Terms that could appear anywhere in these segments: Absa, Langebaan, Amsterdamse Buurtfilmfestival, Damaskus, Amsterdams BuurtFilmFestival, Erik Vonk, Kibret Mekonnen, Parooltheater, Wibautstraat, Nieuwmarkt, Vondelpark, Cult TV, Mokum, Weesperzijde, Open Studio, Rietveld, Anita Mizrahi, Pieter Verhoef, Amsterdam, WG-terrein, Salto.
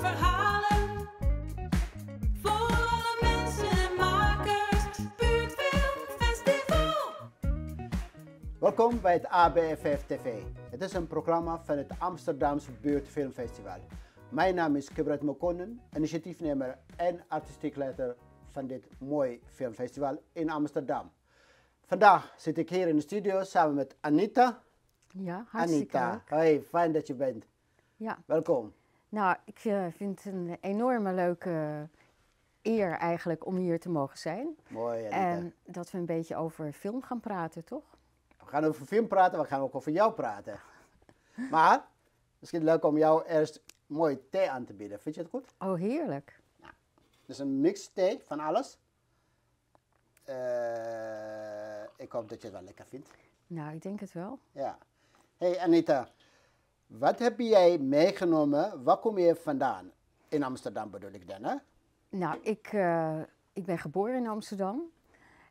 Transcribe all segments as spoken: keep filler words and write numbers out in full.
verhalen voor alle mensen en makers. Buurtfilmfestival. Welkom bij het A B F F T V. Het is een programma van het Amsterdamse Buurtfilmfestival. Mijn naam is Kibret Mekonnen, initiatiefnemer en artistiek leider van dit mooie filmfestival in Amsterdam. Vandaag zit ik hier in de studio samen met Anita. Ja, hartstikke Anita, hoi, fijn dat je bent. Ja. Welkom. Nou, ik uh, vind het een enorme leuke eer eigenlijk om hier te mogen zijn. Mooi, Anita. En dat we een beetje over film gaan praten, toch? We gaan over film praten, we gaan ook over jou praten. Maar, misschien leuk om jou eerst mooi thee aan te bieden. Vind je het goed? Oh, heerlijk. Nou, dus een mix thee van alles. Uh, ik hoop dat je het wel lekker vindt. Nou, ik denk het wel. Ja. Hey Anita, wat heb jij meegenomen? Waar kom je vandaan? In Amsterdam bedoel ik dan, hè? Nou, ik, uh, ik ben geboren in Amsterdam.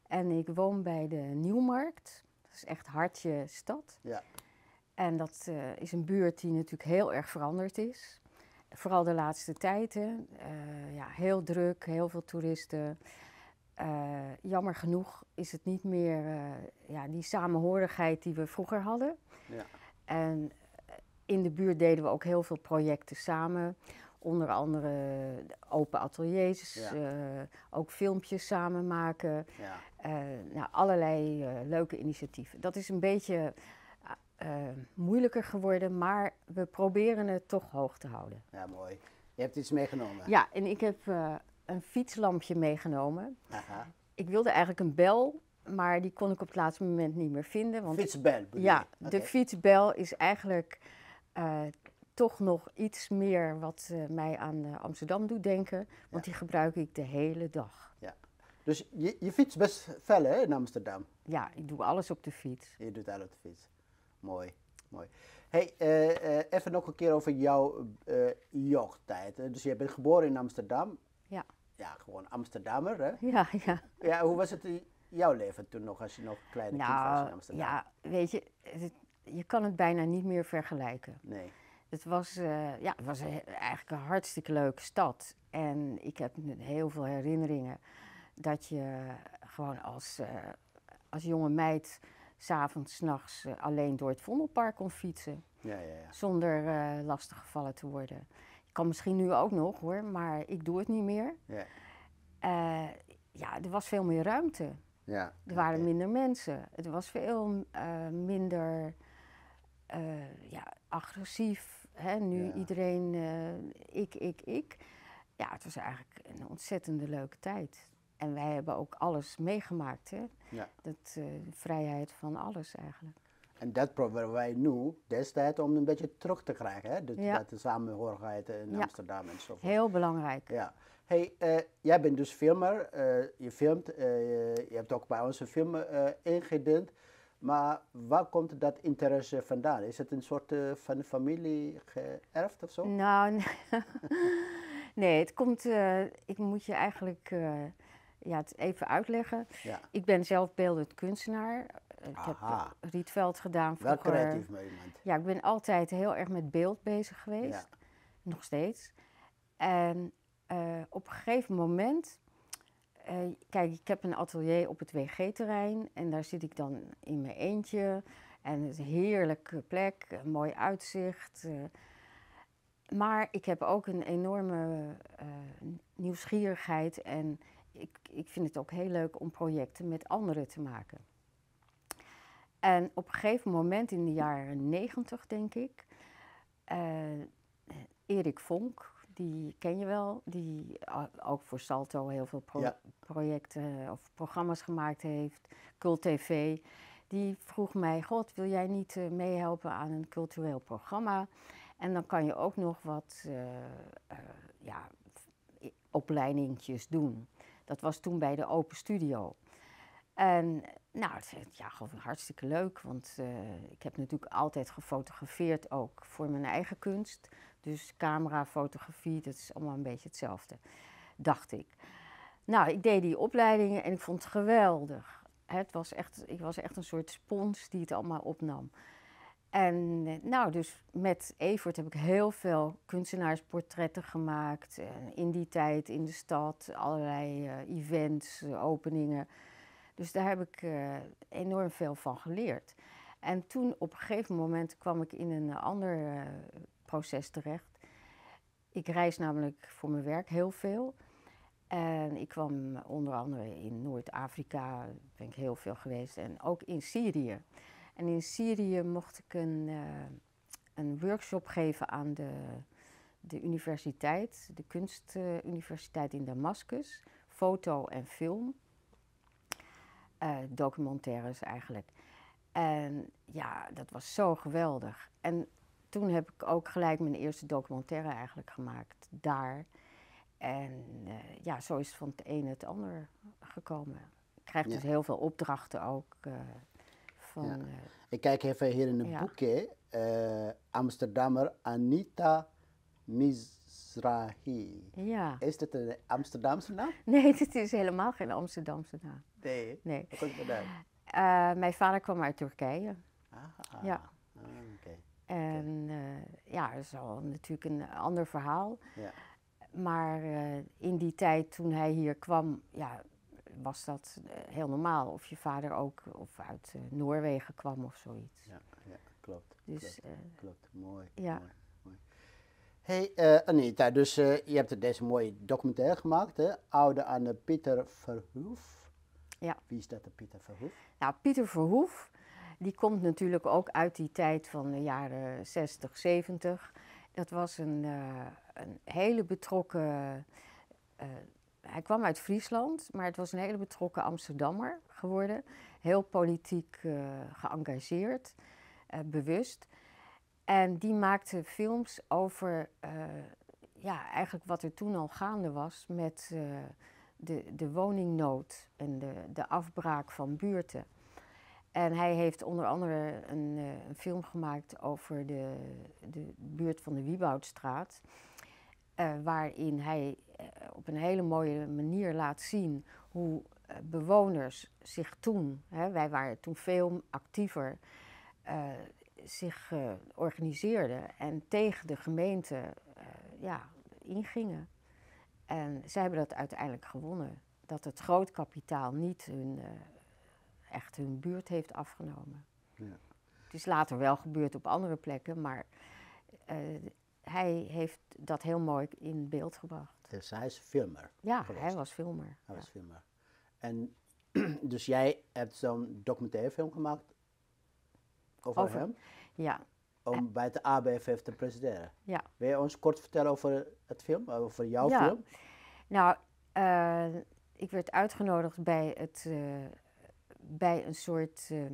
En ik woon bij de Nieuwmarkt. Dat is echt hartje stad. Ja. En dat uh, is een buurt die natuurlijk heel erg veranderd is. Vooral de laatste tijden. Uh, ja, heel druk, heel veel toeristen. Uh, jammer genoeg is het niet meer uh, ja, die samenhorigheid die we vroeger hadden. Ja. En in de buurt deden we ook heel veel projecten samen. Onder andere open ateliers, ja. uh, ook filmpjes samen maken. Ja. Uh, nou, allerlei uh, leuke initiatieven. Dat is een beetje uh, moeilijker geworden, maar we proberen het toch hoog te houden. Ja, mooi. Je hebt iets meegenomen. Ja, en ik heb... Uh, een fietslampje meegenomen. Aha. Ik wilde eigenlijk een bel, maar die kon ik op het laatste moment niet meer vinden. Want fietsbel? Ja, okay. De fietsbel is eigenlijk uh, toch nog iets meer wat uh, mij aan uh, Amsterdam doet denken, want ja. Die gebruik ik de hele dag. Ja. Dus je, je fietst best fel, hè, in Amsterdam? Ja, ik doe alles op de fiets. Je doet alles op de fiets. Mooi, mooi. Hey, uh, uh, even nog een keer over jouw uh, jeugdtijd. Dus je bent geboren in Amsterdam. Ja. Ja, gewoon Amsterdammer, hè? Ja, ja. Ja, hoe was het in jouw leven toen nog, als je nog kleine nou, kind was in Amsterdam? Ja, weet je, het, je kan het bijna niet meer vergelijken. Nee. Het was, uh, ja, het was een, eigenlijk een hartstikke leuke stad. En ik heb heel veel herinneringen dat je gewoon als, uh, als jonge meid 's avonds, 's nachts uh, alleen door het Vondelpark kon fietsen. Ja, ja, ja. Zonder uh, lastiggevallen te worden. Kan misschien nu ook nog hoor, maar ik doe het niet meer. Yeah. Uh, ja, er was veel meer ruimte. Yeah. Er waren okay. minder mensen. Het was veel uh, minder uh, ja, agressief. Hè? Nu yeah. iedereen uh, ik, ik, ik. Ja, het was eigenlijk een ontzettende leuke tijd. En wij hebben ook alles meegemaakt. Hè? Yeah. Dat, uh, de vrijheid van alles eigenlijk. En dat proberen wij nu destijds om een beetje terug te krijgen, hè? De, ja. dat de samenhorigheid in ja. Amsterdam enzovoort. Heel belangrijk. Ja. Hey, uh, jij bent dus filmer, uh, je filmt, uh, je hebt ook bij ons een film uh, ingediend. Maar waar komt dat interesse vandaan? Is het een soort uh, van familie geërfd of zo? Nou, nee, het komt, uh, ik moet je eigenlijk uh, ja, het even uitleggen. Ja. Ik ben zelf beeldend kunstenaar. Ik Aha. heb Rietveld gedaan vroeger. Wel creatief mee, iemand. Ja, ik ben altijd heel erg met beeld bezig geweest. Ja. Nog steeds. En uh, op een gegeven moment... Uh, kijk, ik heb een atelier op het W G-terrein. En daar zit ik dan in mijn eentje. En het is een heerlijke plek. Een mooi uitzicht. Uh, maar ik heb ook een enorme uh, nieuwsgierigheid. En ik, ik vind het ook heel leuk om projecten met anderen te maken. En op een gegeven moment in de jaren negentig, denk ik, uh, Erik Vonk, die ken je wel, die ook voor Salto heel veel pro ja. projecten of programma's gemaakt heeft, Cult T V, die vroeg mij, god, wil jij niet uh, meehelpen aan een cultureel programma? En dan kan je ook nog wat uh, uh, ja, opleidingjes doen. Dat was toen bij de Open Studio. En nou, ja, gewoon hartstikke leuk, want uh, ik heb natuurlijk altijd gefotografeerd ook voor mijn eigen kunst. Dus camera, fotografie, dat is allemaal een beetje hetzelfde, dacht ik. Nou, ik deed die opleidingen en ik vond het geweldig. Het was echt, ik was echt een soort spons die het allemaal opnam. En nou, dus met Evert heb ik heel veel kunstenaarsportretten gemaakt. En in die tijd in de stad, allerlei uh, events, uh, openingen. Dus daar heb ik uh, enorm veel van geleerd. En toen op een gegeven moment kwam ik in een ander uh, proces terecht. Ik reis namelijk voor mijn werk heel veel. En ik kwam onder andere in Noord-Afrika, ben ik heel veel geweest, en ook in Syrië. En in Syrië mocht ik een, uh, een workshop geven aan de, de universiteit, de kunstuniversiteit in Damaskus. Foto en film, uh, documentaires eigenlijk. En ja, dat was zo geweldig. En toen heb ik ook gelijk mijn eerste documentaire eigenlijk gemaakt daar. En uh, ja, zo is het van het een het ander gekomen. Ik krijg ja. dus heel veel opdrachten ook. Uh, Van, ja. uh, ik kijk even hier in een ja. boekje. Uh, Amsterdammer Anita Mizrahi. Ja. Is dit een Amsterdamse naam? Nee, dit is helemaal geen Amsterdamse naam. Nee? Nee. Wat komt er dan? Uh, mijn vader kwam uit Turkije. Ah, ja. Ah, oké. Okay. En uh, ja, dat is al natuurlijk een ander verhaal. Ja. Maar uh, in die tijd toen hij hier kwam, ja, was dat heel normaal, of je vader ook of uit uh, Noorwegen kwam of zoiets. Ja, ja klopt. Dus, klopt, uh, klopt. Mooi, ja. mooi, mooi. Hey uh, Anita, dus uh, je hebt deze mooie documentaire gemaakt, hè? Oude aan uh, Pieter Verhoef. Ja. Wie is dat, de Pieter Verhoef? Nou, Pieter Verhoef, die komt natuurlijk ook uit die tijd van de jaren zestig, zeventig. Dat was een, uh, een hele betrokken... Uh, Hij kwam uit Friesland, maar het was een hele betrokken Amsterdammer geworden. Heel politiek uh, geëngageerd, uh, bewust. En die maakte films over uh, ja, eigenlijk wat er toen al gaande was met uh, de, de woningnood en de, de afbraak van buurten. En hij heeft onder andere een, uh, een film gemaakt over de, de buurt van de Wibautstraat. Uh, waarin hij uh, op een hele mooie manier laat zien hoe uh, bewoners zich toen, hè, wij waren toen veel actiever, uh, zich uh, organiseerden en tegen de gemeente uh, ja, ingingen. En zij hebben dat uiteindelijk gewonnen, dat het grootkapitaal niet hun, uh, echt hun buurt heeft afgenomen. Ja. Het is later wel gebeurd op andere plekken, maar... Uh, Hij heeft dat heel mooi in beeld gebracht. Dus hij is filmer? Ja, geweest. hij was filmer. Hij ja. was filmer. En dus jij hebt zo'n documentairefilm gemaakt over, over hem? Ja. Om bij de A B V te presenteren. Ja. Wil je ons kort vertellen over het film, over jouw ja. film? Nou, uh, ik werd uitgenodigd bij, het, uh, bij een soort uh,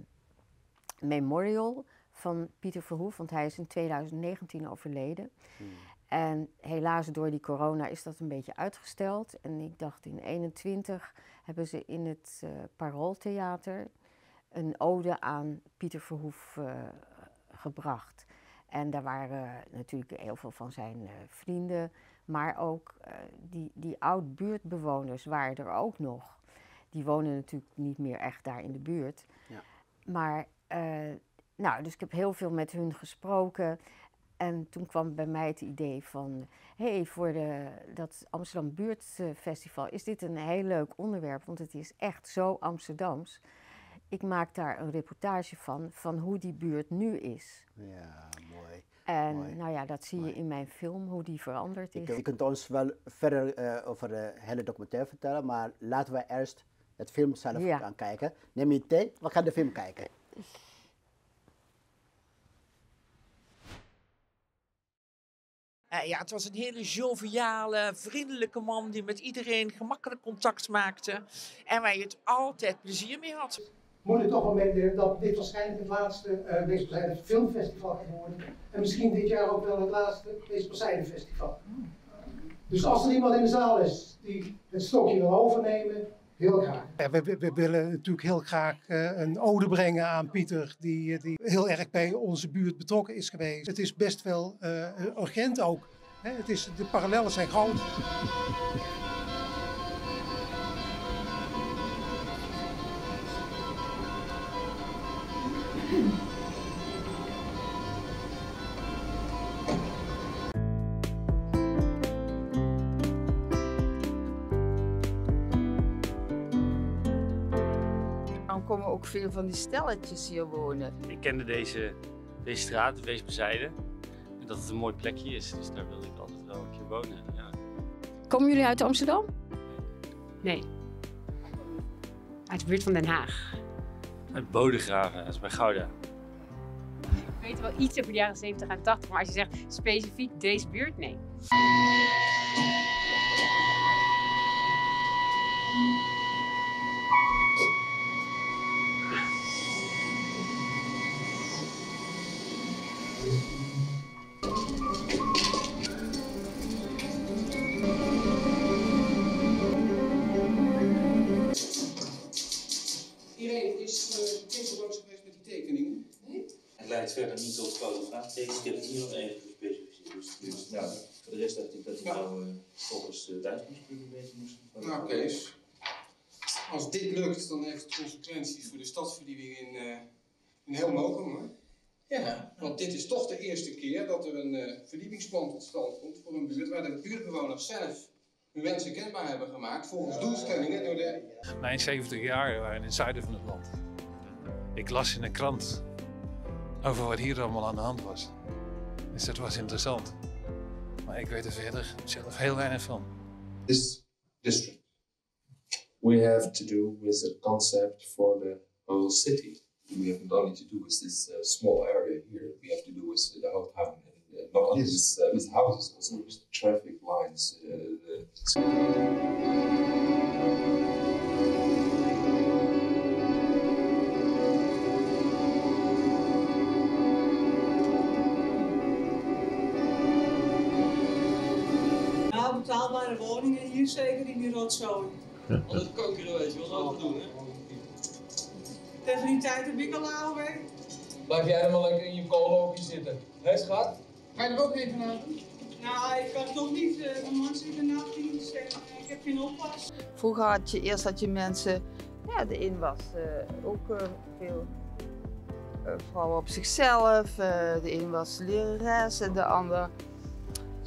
memorial... van Pieter Verhoef, want hij is in tweeduizend negentien overleden. Hmm. En helaas door die corona is dat een beetje uitgesteld. En ik dacht in eenentwintig hebben ze in het uh, Parooltheater een ode aan Pieter Verhoef uh, gebracht. En daar waren uh, natuurlijk heel veel van zijn uh, vrienden, maar ook uh, die, die oud-buurtbewoners waren er ook nog. Die wonen natuurlijk niet meer echt daar in de buurt. Ja. Maar... Uh, Nou, dus ik heb heel veel met hun gesproken en toen kwam bij mij het idee van... hé, hey, voor de, dat Amsterdam Buurtfestival is dit een heel leuk onderwerp, want het is echt zo Amsterdams. Ik maak daar een reportage van, van hoe die buurt nu is. Ja, mooi. En mooi. nou ja, dat zie mooi. je in mijn film, hoe die veranderd is. Je kunt ons wel verder uh, over de hele documentaire vertellen, maar laten we eerst het film zelf ja. gaan kijken. Neem je thee, we gaan de film kijken. Ja, het was een hele joviale, vriendelijke man die met iedereen gemakkelijk contact maakte en waar je het altijd plezier mee had. Moet ik toch wel meedelen dat dit waarschijnlijk het laatste uh, Weesperzijde filmfestival gaat worden en misschien dit jaar ook wel het laatste Weesperzijde festival. Dus als er iemand in de zaal is die het stokje wil overnemen, heel graag. Ja, we, we, we willen natuurlijk heel graag uh, een ode brengen aan Pieter, die, die heel erg bij onze buurt betrokken is geweest. Het is best wel uh, urgent ook. Hè? Het is, de parallellen zijn groot. Daarom komen ook veel van die stelletjes hier wonen. Ik kende deze, deze straat, Weesbezijde, en dat het een mooi plekje is. Dus daar wilde ik altijd wel een keer wonen. Ja. Komen jullie uit Amsterdam? Nee. Uit de buurt van Den Haag. Uit Bodegraven, dat is bij Gouda. Ik weet wel iets over de jaren zeventig en tachtig, maar als je zegt specifiek deze buurt, nee. Verder niet tot grote vraagtekens. Ik heb het hier nog even gespecificeerd. Ja. Voor de rest dacht ik dat ik nou uh, volgens de Duitslandspullen bezig moest. Nou, Kees, als dit lukt, dan heeft het consequenties voor de stadsverdieping in, uh, in heel Mokum, hoor. Ja, ja, want dit is toch de eerste keer dat er een uh, verdiepingsplan tot stand komt voor een buurt waar de buurtbewoners zelf hun wensen kenbaar hebben gemaakt volgens doelstellingen door de. Mijn zeventig jaar waren in het zuiden van het land. Ik las in de krant over wat hier allemaal aan de hand was. Dus dat was interessant. Maar ik weet er verder zelf heel weinig van. This district we have to do with a concept for the whole city. We have not only to do with this uh, small area here. We have to do with the whole town. And, uh, not only yes. with, uh, with houses, also with traffic lines. Uh, the... Betaalbare woningen hier, zeker in die rotzooi. Al het kokeren, weet je wel, wat we doen, hè? Tegen die tijd heb ik al ouder, hè? Blijf jij helemaal lekker in je koolhoopje zitten. Hé, schat? Ga je er ook mee vanavond? Nou, ik kan toch niet. Mijn man zit in de nachtdienst en ik heb geen oppas. Vroeger had je eerst dat je mensen, ja, de in was uh, ook uh, veel uh, vrouwen op zichzelf. Uh, de een was lerares en de ander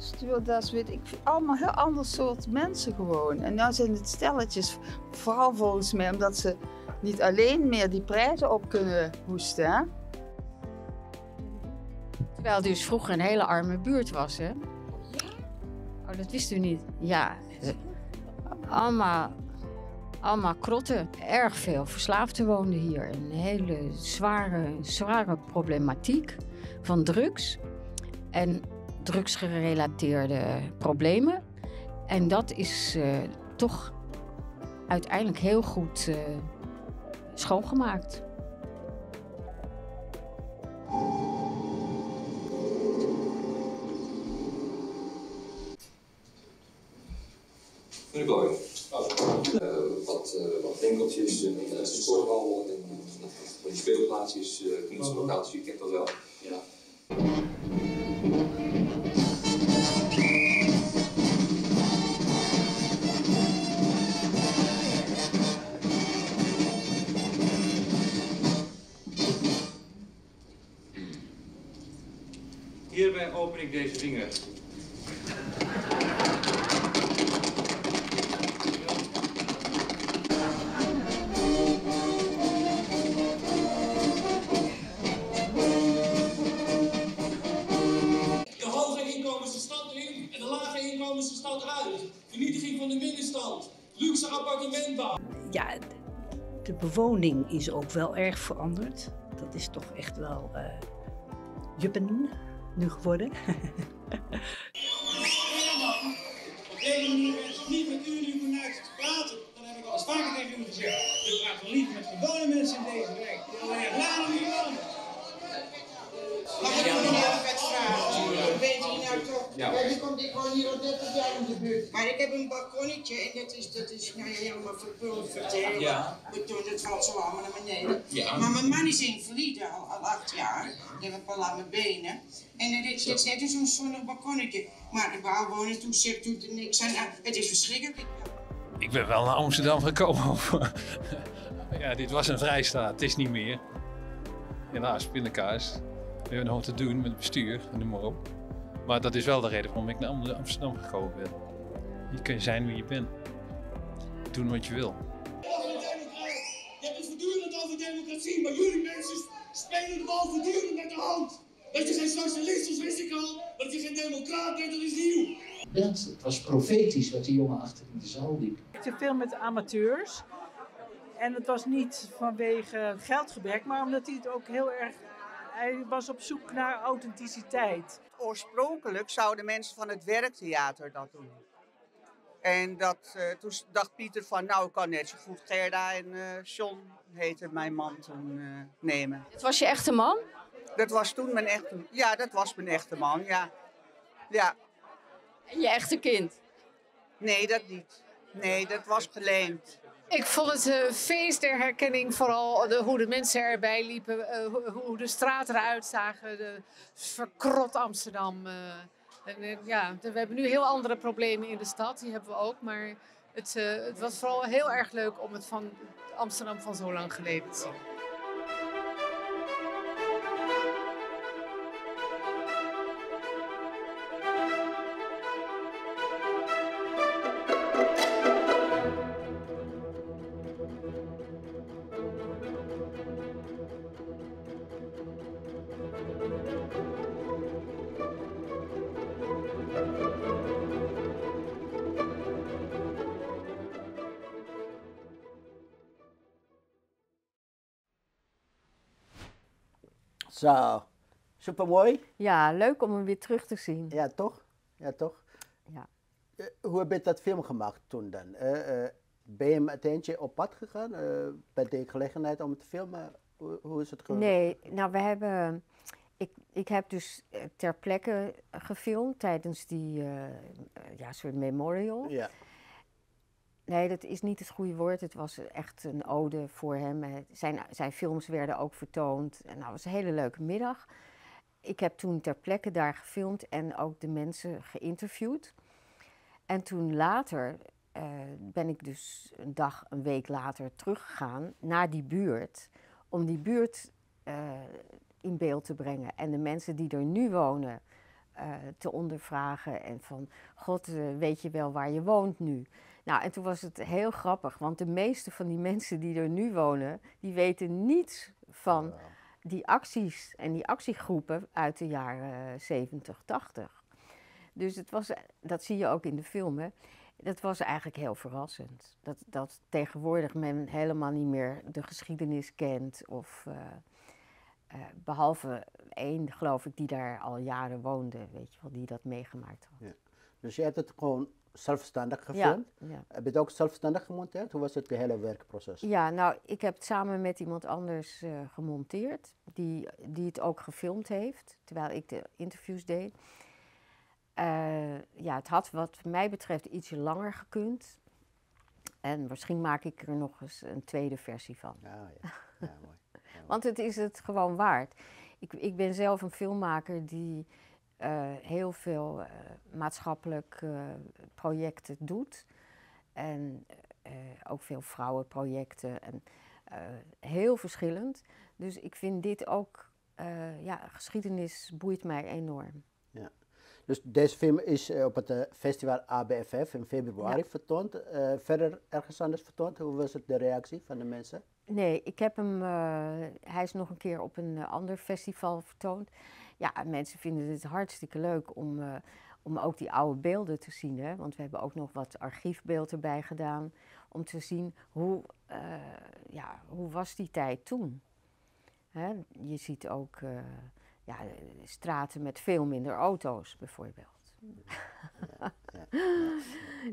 stewardess, weet ik, allemaal heel ander soort mensen gewoon. En nu zijn het stelletjes, vooral volgens mij omdat ze niet alleen meer die prijzen op kunnen hoesten. Hè? Terwijl het dus vroeger een hele arme buurt was, hè? Oh, dat wist u niet? Ja, allemaal, allemaal krotten. Erg veel verslaafden woonden hier. Een hele zware, zware problematiek van drugs. En drugsgerelateerde problemen. En dat is uh, toch uiteindelijk heel goed uh, schoongemaakt. Meneer Boy, wat winkeltjes, een sporthal, een speelplaatsjes, kunstlocaties, je kent dat wel. Ja. Hierbij open ik deze vinger. De hoge inkomens de stad in en de lage inkomens de stad uit. Vernietiging van de middenstand. Luxe appartementbouw. Ja, de bewoning is ook wel erg veranderd. Dat is toch echt wel uh, juppen. Nu geworden. Op deze manier is het niet met u nu vandaag te praten. Dat heb ik al eens vaker tegen u gezegd. U praat wel niet met gewone mensen in deze wijk. Laat hem hier wonen. Mag ik nog een hele vet vragen? Weet u nou toch? Nu komt ik gewoon hier al dertig jaar in de buurt. Maar ik heb een balkonnetje en dat is, dat is nou ja, helemaal verpulverd. vertellen. Ja. Ik doe het valt zo allemaal naar beneden. Ja. Maar mijn man is invalide al, al acht jaar. Ik heb al aan mijn benen. En dit is net zo'n zonnig balkonnetje. Maar de bouwwoningstoezicht doet er niks aan. Het is verschrikkelijk. Ik ben wel naar Amsterdam gekomen. Ja, dit was een vrijstaat. Het is niet meer. Helaas, pindakaas. We hebben nog wat te doen met het bestuur, noem maar op. Maar dat is wel de reden waarom ik naar Amsterdam gekomen ben. Je kunt zijn wie je bent. Doen wat je wil. Je hebt het voortdurend over democratie, maar jullie mensen spelen de bal voortdurend met de hand. Dat je geen socialist is, wist ik al. Dat je geen democraat bent, dat is nieuw. Dat, het was profetisch wat die jongen achter in de zaal liep. Ik deed veel met amateurs. En het was niet vanwege geldgebrek, maar omdat hij het ook heel erg... Hij was op zoek naar authenticiteit. Oorspronkelijk zouden mensen van het werktheater dat doen. En dat, uh, toen dacht Pieter van, nou ik kan net zo goed Gerda en uh, John, heette mijn man toen, uh, nemen. Het was je echte man? Dat was toen mijn echte man. Ja, dat was mijn echte man, ja. ja. En je echte kind? Nee, dat niet. Nee, dat was geleend. Ik vond het uh, feest der herkenning, vooral de, hoe de mensen erbij liepen, uh, hoe de straat eruit zagen, de verkrot Amsterdam. Uh, en, uh, ja, we hebben nu heel andere problemen in de stad, die hebben we ook, maar het, uh, het was vooral heel erg leuk om het van Amsterdam van zo lang geleden te zien. Zo, supermooi. Ja, leuk om hem weer terug te zien. Ja, toch? Ja, toch? Ja. Uh, hoe heb je dat film gemaakt toen dan? Uh, uh, ben je met eentje op pad gegaan? Uh, bij de gelegenheid om het te filmen? Hoe, hoe is het gebeurd? Nee, nou we hebben... Ik, ik heb dus ter plekke gefilmd tijdens die uh, ja, soort memorial. Ja. Nee, dat is niet het goede woord. Het was echt een ode voor hem. Zijn, zijn films werden ook vertoond. En dat was een hele leuke middag. Ik heb toen ter plekke daar gefilmd en ook de mensen geïnterviewd. En toen later uh, ben ik dus een dag, een week later teruggegaan naar die buurt. Om die buurt uh, in beeld te brengen. En de mensen die er nu wonen uh, te ondervragen. En van, God, uh, weet je wel waar je woont nu? Nou, en toen was het heel grappig, want de meeste van die mensen die er nu wonen, die weten niets van die acties en die actiegroepen uit de jaren zeventig, tachtig. Dus het was, dat zie je ook in de film, hè. Dat was eigenlijk heel verrassend. Dat, dat tegenwoordig men helemaal niet meer de geschiedenis kent. Of, uh, uh, behalve één, geloof ik, die daar al jaren woonde, weet je wel, die dat meegemaakt had. Ja. Dus je hebt het gewoon... zelfstandig gefilmd. Ja, ja. Heb je het ook zelfstandig gemonteerd? Hoe was het, het hele werkproces? Ja, nou, ik heb het samen met iemand anders uh, gemonteerd, die, die het ook gefilmd heeft, terwijl ik de interviews deed. Uh, ja, het had wat mij betreft ietsje langer gekund. En misschien maak ik er nog eens een tweede versie van. Ah, ja. Ja, mooi. Ja, mooi. Want het is het gewoon waard. Ik, ik ben zelf een filmmaker die... Uh, heel veel uh, maatschappelijk uh, projecten doet. En uh, ook veel vrouwenprojecten. En, uh, heel verschillend. Dus ik vind dit ook... Uh, ja, geschiedenis boeit mij enorm. Ja. Dus deze film is uh, op het uh, festival A B F F in februari ja. vertoond. Uh, verder ergens anders vertoond. Hoe was het de reactie van de mensen? Nee, ik heb hem... Uh, hij is nog een keer op een uh, ander festival vertoond. Ja, mensen vinden het hartstikke leuk om, uh, om ook die oude beelden te zien. Hè? Want we hebben ook nog wat archiefbeelden erbij gedaan. Om te zien hoe, uh, ja, hoe was die tijd toen. Hè? Je ziet ook uh, ja, straten met veel minder auto's bijvoorbeeld. Ja, ja, ja.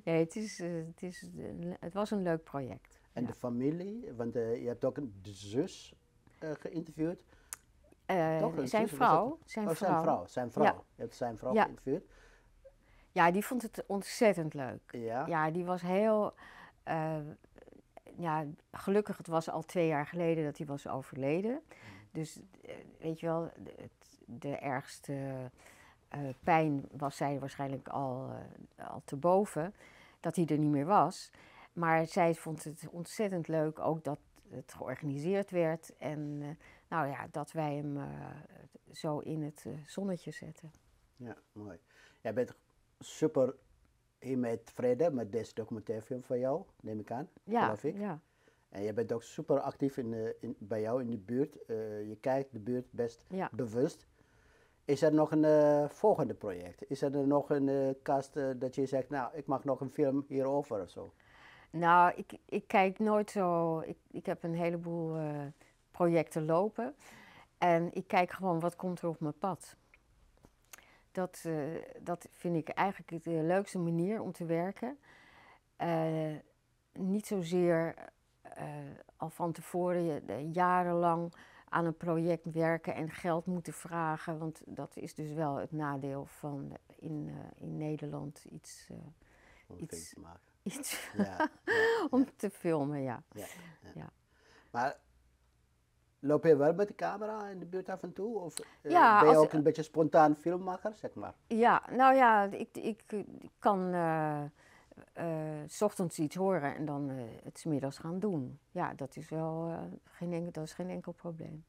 Nee, het, is, uh, het, is, uh, het was een leuk project. En ja. De familie, want uh, je hebt ook een zus uh, geïnterviewd. Uh, Toch, zijn, vrouw, zijn, oh, vrouw. zijn vrouw, zijn vrouw, ja. Je hebt zijn vrouw ja. geïnterviewd. Ja, die vond het ontzettend leuk. Ja, ja die was heel, uh, ja, gelukkig het was al twee jaar geleden dat hij was overleden. Mm. Dus uh, weet je wel, de, de ergste uh, pijn was zij waarschijnlijk al, uh, al te boven, dat hij er niet meer was. Maar zij vond het ontzettend leuk, ook dat het georganiseerd werd en... Uh, Nou ja, dat wij hem uh, zo in het uh, zonnetje zetten. Ja, mooi. Jij bent super hiermee tevreden met deze documentairefilm van jou, neem ik aan. Ja, geloof ik. Ja. En je bent ook super actief in de, in, bij jou in de buurt. Uh, je kijkt de buurt best ja. bewust. Is er nog een uh, volgende project? Is er nog een uh, kast uh, dat je zegt, nou, ik mag nog een film hierover of zo? Nou, ik, ik kijk nooit zo... Ik, ik heb een heleboel uh, projecten lopen. En ik kijk gewoon, wat komt er op mijn pad? Dat, uh, dat vind ik eigenlijk de leukste manier om te werken. Uh, niet zozeer... Uh, al van tevoren je, uh, jarenlang aan een project werken en geld moeten vragen. Want dat is dus wel het nadeel van uh, in, uh, in Nederland iets, uh, om iets, te maken. iets ja, ja, om ja. te filmen. Ja. Ja, ja. Ja. Maar loop je wel met de camera in de buurt af en toe? Of uh, ja, ben je ook een uh, beetje spontaan filmmaker, zeg maar? Ja, nou ja, ik, ik, ik kan... Uh, Uh, 's ochtends iets horen en dan uh, het 's middags gaan doen. Ja, dat is wel uh, geen, enkel, dat is geen enkel probleem.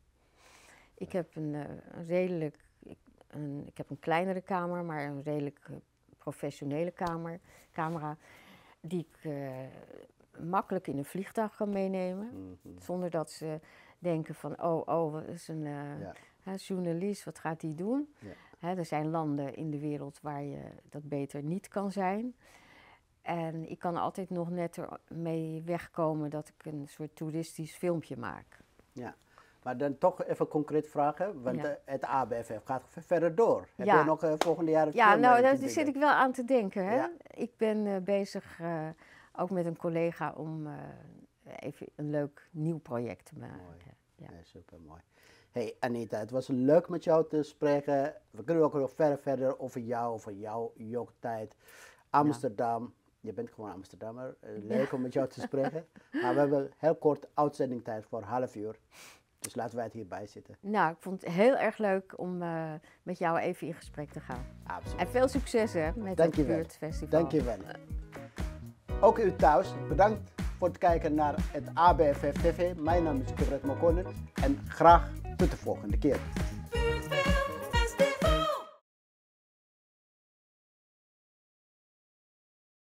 Ik heb een, uh, een redelijk, ik, een, ik heb een kleinere kamer, maar een redelijk uh, professionele kamer, camera die ik uh, makkelijk in een vliegtuig kan meenemen. Mm-hmm. Zonder dat ze denken van, oh, oh, wat is een uh, ja. hè, journalist, wat gaat die doen? Ja. Hè, er zijn landen in de wereld waar je dat beter niet kan zijn. En ik kan altijd nog net ermee wegkomen dat ik een soort toeristisch filmpje maak. Ja, maar dan toch even concreet vragen, want ja. het A B F F gaat verder door. Heb ja. je nog uh, volgende jaar het Ja, nou, daar zit denken. ik wel aan te denken. Hè? Ja. Ik ben uh, bezig, uh, ook met een collega, om uh, even een leuk nieuw project te maken. Mooi. Ja. Nee, supermooi. Hey Anita, het was leuk met jou te spreken. We kunnen ook nog verder, verder over jou, over jouw joktijd. Amsterdam. Ja. Je bent gewoon Amsterdammer, leuk ja. om met jou te spreken. Maar we hebben heel kort uitzendingtijd voor een half uur. Dus laten wij het hierbij zitten. Nou, ik vond het heel erg leuk om uh, met jou even in gesprek te gaan. Absoluut. En veel succes hè, met Dank het Buurtfestival. Dank je wel. Ook u thuis, bedankt voor het kijken naar het A B F F T V. Mijn naam is Kibret Mekonnen en graag tot de volgende keer.